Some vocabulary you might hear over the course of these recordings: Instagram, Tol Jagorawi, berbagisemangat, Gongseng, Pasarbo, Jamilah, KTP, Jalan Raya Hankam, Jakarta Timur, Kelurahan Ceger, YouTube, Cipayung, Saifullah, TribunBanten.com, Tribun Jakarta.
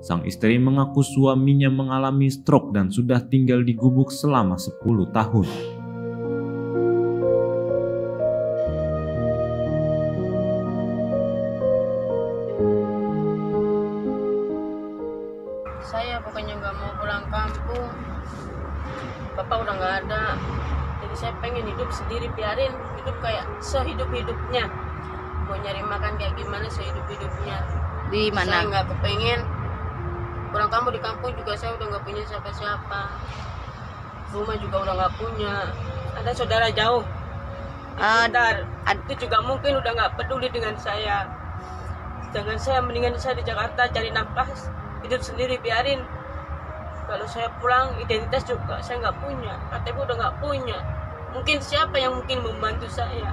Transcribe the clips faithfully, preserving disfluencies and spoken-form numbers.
Sang istri mengaku suaminya mengalami stroke dan sudah tinggal di gubuk selama sepuluh tahun. Saya bukannya nggak mau pulang kampung, bapak udah nggak ada, jadi saya pengen hidup sendiri, biarin hidup kayak sehidup-hidupnya. Mau nyari makan kayak gimana sehidup-hidupnya. Di mana? Saya nggak kepengen. Pulang kampung, di kampung juga saya udah nggak punya siapa-siapa, rumah juga udah nggak punya, ada saudara jauh, ada, uh, itu juga mungkin udah nggak peduli dengan saya. Jangan saya, mendingan saya di Jakarta cari nafkah, hidup sendiri biarin. Kalau saya pulang identitas juga saya nggak punya, K T P udah nggak punya. Mungkin siapa yang mungkin membantu saya,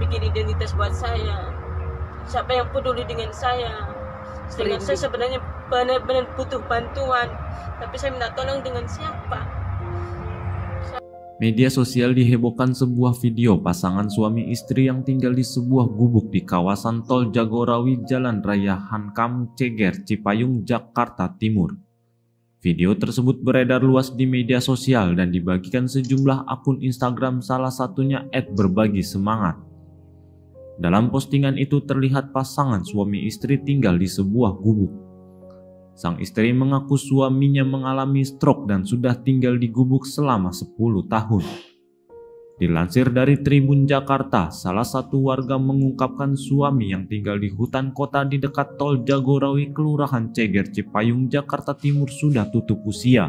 bikin identitas buat saya? Siapa yang peduli dengan saya? Dengan saya sebenarnya benar-benar butuh bantuan, tapi saya minta tolong dengan siapa? Saya... Media sosial dihebohkan sebuah video pasangan suami istri yang tinggal di sebuah gubuk di kawasan Tol Jagorawi, Jalan Raya Hankam, Ceger, Cipayung, Jakarta Timur. Video tersebut beredar luas di media sosial dan dibagikan sejumlah akun Instagram, salah satunya et berbagisemangat. Dalam postingan itu terlihat pasangan suami istri tinggal di sebuah gubuk. Sang istri mengaku suaminya mengalami stroke dan sudah tinggal di gubuk selama sepuluh tahun. Dilansir dari Tribun Jakarta, salah satu warga mengungkapkan suami yang tinggal di hutan kota di dekat Tol Jagorawi, Kelurahan Ceger, Cipayung, Jakarta Timur sudah tutup usia.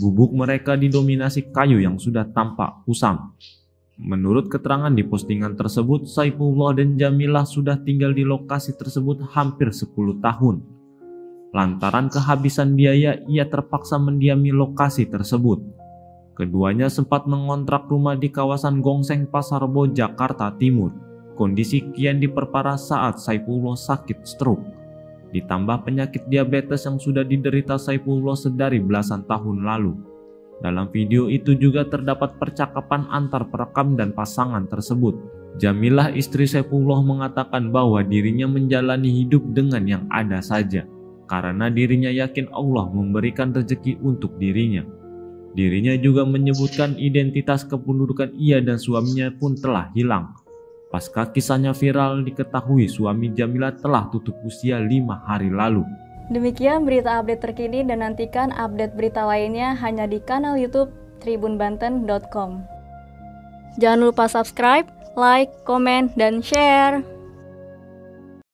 Gubuk mereka didominasi kayu yang sudah tampak kusam. Menurut keterangan di postingan tersebut, Saifullah dan Jamilah sudah tinggal di lokasi tersebut hampir sepuluh tahun. Lantaran kehabisan biaya, ia terpaksa mendiami lokasi tersebut. Keduanya sempat mengontrak rumah di kawasan Gongseng, Pasarbo, Jakarta Timur. Kondisi kian diperparah saat Saifullah sakit stroke. Ditambah penyakit diabetes yang sudah diderita Saifullah sedari belasan tahun lalu. Dalam video itu juga terdapat percakapan antar perekam dan pasangan tersebut. Jamilah, istri Saifullah, mengatakan bahwa dirinya menjalani hidup dengan yang ada saja, karena dirinya yakin Allah memberikan rezeki untuk dirinya. Dirinya juga menyebutkan identitas kependudukan ia dan suaminya pun telah hilang. Pasca kisahnya viral, diketahui suami Jamilah telah tutup usia lima hari lalu. Demikian berita update terkini, dan nantikan update berita lainnya hanya di kanal YouTube Tribun Banten dot com. Jangan lupa subscribe, like, komen, dan share.